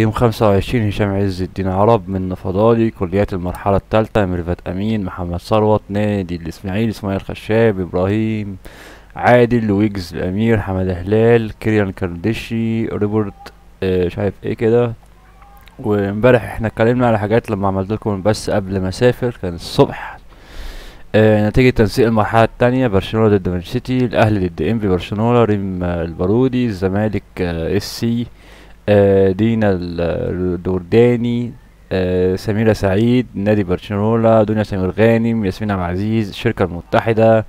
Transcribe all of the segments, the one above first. يوم 25 هشام عز الدين عرب من فضالي كليات المرحلة الثالثة ميرفت امين محمد ثروت نادي الاسماعيلي اسماعيل خشاب ابراهيم عادل ويجز الامير حمد هلال كيم كارداشي روبرت مش عارف ايه كده. وامبارح احنا اتكلمنا على حاجات لما عملت لكم بس قبل ما اسافر كان الصبح. نتيجة تنسيق المرحلة الثانية برشلونة ضد مانشستر سيتي، الاهلي ضد انبي برشلونة، ريم البارودي، الزمالك اس سي، دينا الدرداني، سميرة سعيد، نادي برشلونة، دنيا سمير غانم، ياسمين عبد العزيز، الشركة المتحدة،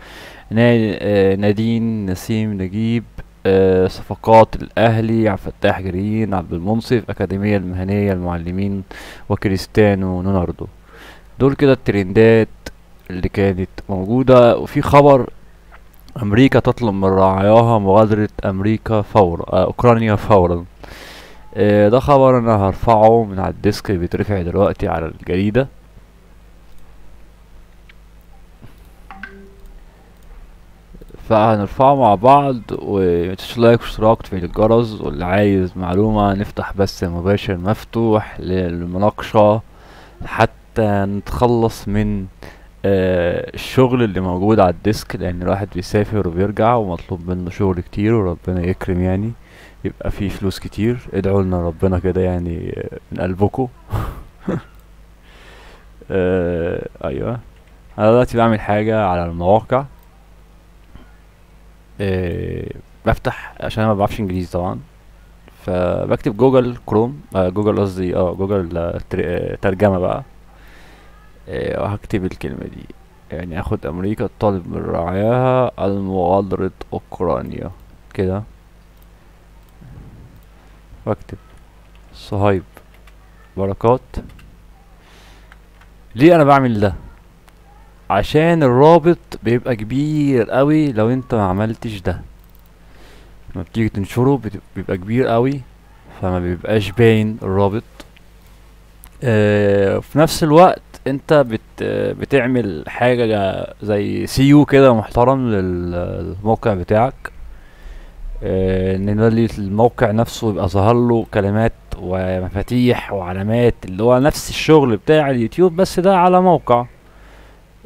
نادين نسيم نجيب، صفقات الاهلي، عبد الفتاح جرين، عبد المنصف، اكاديمية المهنية المعلمين، وكريستيانو رونالدو. دول كده الترندات اللي كانت موجودة. وفي خبر امريكا تطلب من رعاياها مغادرة امريكا فورا اوكرانيا فورا. ده خبر انا هرفعه من على الديسك، بيترفع دلوقتي على الجريدة. فهنرفعه مع بعض، ومتنسوش لايك واشتراك في الجرس، واللي عايز معلومة نفتح بث مباشر مفتوح للمناقشة حتى نتخلص من الشغل اللي موجود على الديسك، لان الواحد بيسافر وبيرجع ومطلوب منه شغل كتير، وربنا يكرم يعني يبقى فيه فلوس كتير. ادعوا لنا ربنا كده يعني من قلبكم. ايوه انا دلوقتي بعمل حاجة على المواقع، بفتح عشان انا ما بعرفش انجليزي طبعا، فبكتب جوجل كروم جوجل قصدي جوجل ترجمة بقى، وهكتب الكلمة دي يعني اخد امريكا تطالب من رعاياها المغادرة اوكرانيا كده، واكتب صهيب بركات. ليه انا بعمل ده؟ عشان الرابط بيبقى كبير قوي، لو انت ما عملتش ده لما بتيجي تنشره بيبقى كبير قوي فما بيبقاش باين الرابط. في نفس الوقت انت بتعمل حاجة زي سيو كده محترم للموقع بتاعك، ان الموقع نفسه يبقى ظهر له كلمات ومفاتيح وعلامات، اللي هو نفس الشغل بتاع اليوتيوب بس ده على موقع.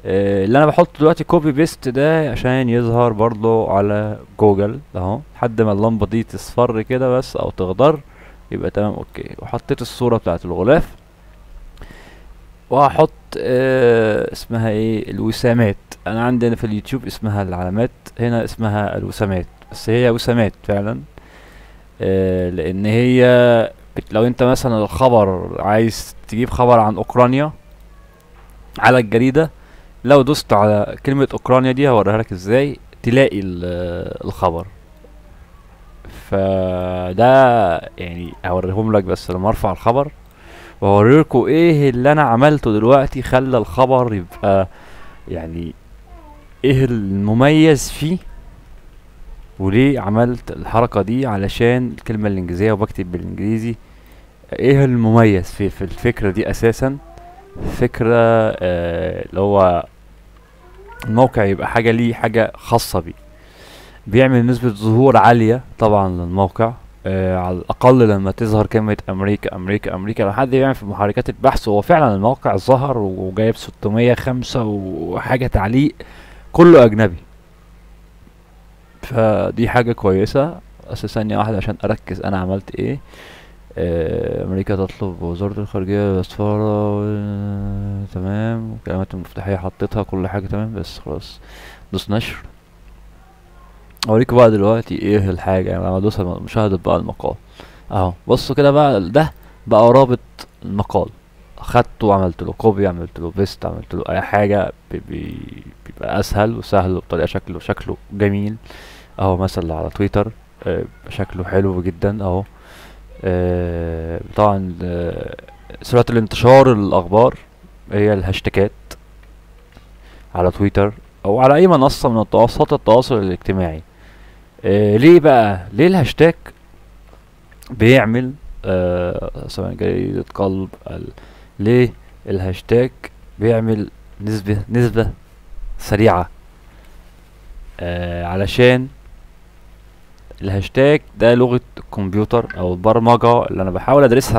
اللي انا بحط دلوقتي كوبي بيست ده عشان يظهر برضو على جوجل اهو، لحد ما اللمبة دي تصفر كده بس او تخضر يبقى تمام اوكي. وحطيت الصورة بتاعت الغلاف، وهحط اسمها ايه الوسامات. انا عندنا في اليوتيوب اسمها العلامات، هنا اسمها الوسامات، بس هي وسامات فعلا. لان هي لو انت مثلا الخبر عايز تجيب خبر عن اوكرانيا على الجريدة، لو دوست على كلمة اوكرانيا دي هوريها لك ازاي تلاقي الخبر، فده يعني هوريهم لك بس لما ارفع الخبر، وهوريلكوا ايه اللي انا عملته دلوقتي خلى الخبر يبقى يعني ايه المميز فيه وليه عملت الحركة دي علشان الكلمة الانجليزية، وبكتب بالانجليزي ايه المميز في الفكرة دي اساسا. فكرة اللي هو الموقع يبقى حاجة ليه حاجة خاصة بيه، بيعمل نسبة ظهور عالية طبعا للموقع. على الاقل لما تظهر كلمة امريكا امريكا امريكا، لو حد بيعمل في محركات البحث هو فعلا الموقع ظهر وجايب 605 وحاجة تعليق كله اجنبي، فدي حاجة كويسة. ثانية واحدة عشان اركز انا عملت ايه. امريكا تطلب وزارة الخارجية والسفارة تمام، والكلمات المفتاحية حطيتها كل حاجة تمام، بس خلاص دوس نشر. اوريكوا بقى دلوقتي ايه الحاجة يعني لما دوس مشاهدة بقى المقال اهو. بصوا كده بقى، ده بقى رابط المقال، اخدته وعملت له كوبي، عملت له بيست، عملت له اي حاجة بيبقى اسهل وسهل وبطريقة شكله جميل اهو. مثلا على تويتر شكله حلو جدا اهو. طبعا سرعة الانتشار الاخبار هي الهاشتاجات على تويتر او على اي منصة من منصات التواصل الاجتماعي. ليه بقى؟ ليه الهاشتاج بيعمل سواء جريدة قلب ليه الهاشتاج بيعمل نسبة سريعة؟ علشان الهاشتاج ده لغة الكمبيوتر او البرمجة اللي انا بحاول ادرسها